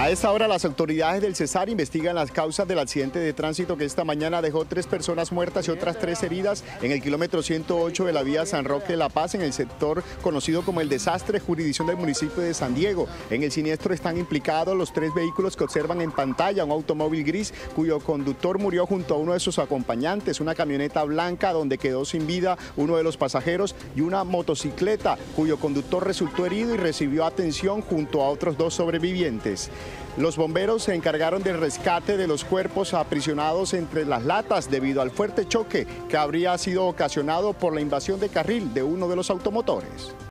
A esta hora las autoridades del Cesar investigan las causas del accidente de tránsito que esta mañana dejó 3 personas muertas y otras 3 heridas en el kilómetro 108 de la vía San Roque de La Paz, en el sector conocido como el desastre, jurisdicción del municipio de San Diego. En el siniestro están implicados los 3 vehículos que observan en pantalla: un automóvil gris cuyo conductor murió junto a uno de sus acompañantes, una camioneta blanca donde quedó sin vida uno de los pasajeros y una motocicleta cuyo conductor resultó herido y recibió atención junto a otros 2 sobrevivientes. Los bomberos se encargaron del rescate de los cuerpos aprisionados entre las latas debido al fuerte choque que habría sido ocasionado por la invasión de carril de uno de los automotores.